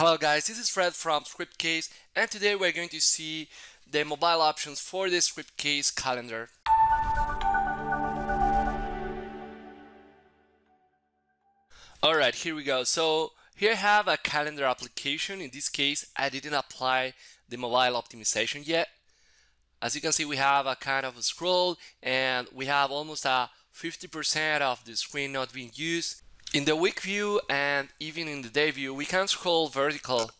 Hello guys, this is Fred from Scriptcase, and today we're going to see the mobile options for the Scriptcase calendar. Alright, here we go. So here I have a calendar application. In this case, I didn't apply the mobile optimization yet. As you can see, we have a kind of a scroll and we have almost a 50% of the screen not being used. In the week view and even in the day view, we can scroll vertical,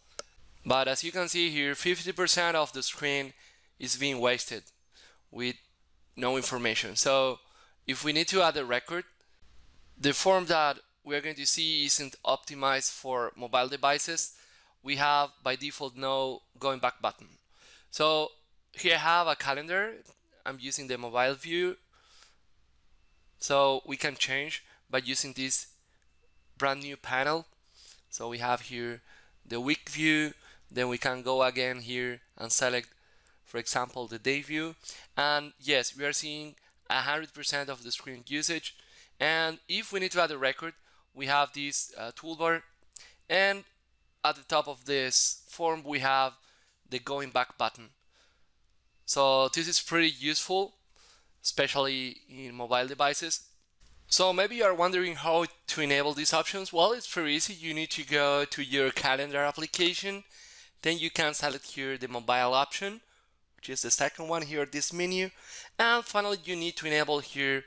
but as you can see here, 50% of the screen is being wasted with no information. So if we need to add a record, the form that we're going to see isn't optimized for mobile devices. We have by default no going back button. So here I have a calendar. I'm using the mobile view, so we can change by using this brand new panel. So we have here the week view, then we can go again here and select, for example, the day view, and yes, we are seeing 100% of the screen usage. And if we need to add a record, we have this toolbar, and at the top of this form we have the going back button. So this is pretty useful, especially in mobile devices. So maybe you are wondering how to enable these options. Well, it's pretty easy. You need to go to your calendar application. Then you can select here the mobile option, which is the second one here at this menu. And finally, you need to enable here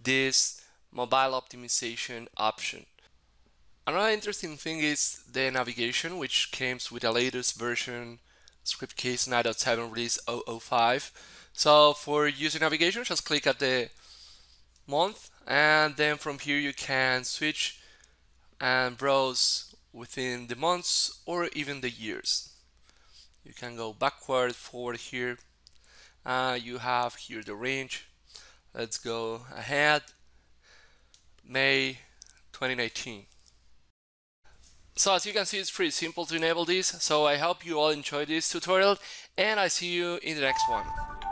this mobile optimization option. Another interesting thing is the navigation, which comes with the latest version, Scriptcase 9.7 release 005. So for user navigation, just click at the month, and then from here you can switch and browse within the months or even the years. You can go backward, forward here. You have here the range. Let's go ahead, May 2019. So as you can see, it's pretty simple to enable this. So I hope you all enjoyed this tutorial, and I see you in the next one.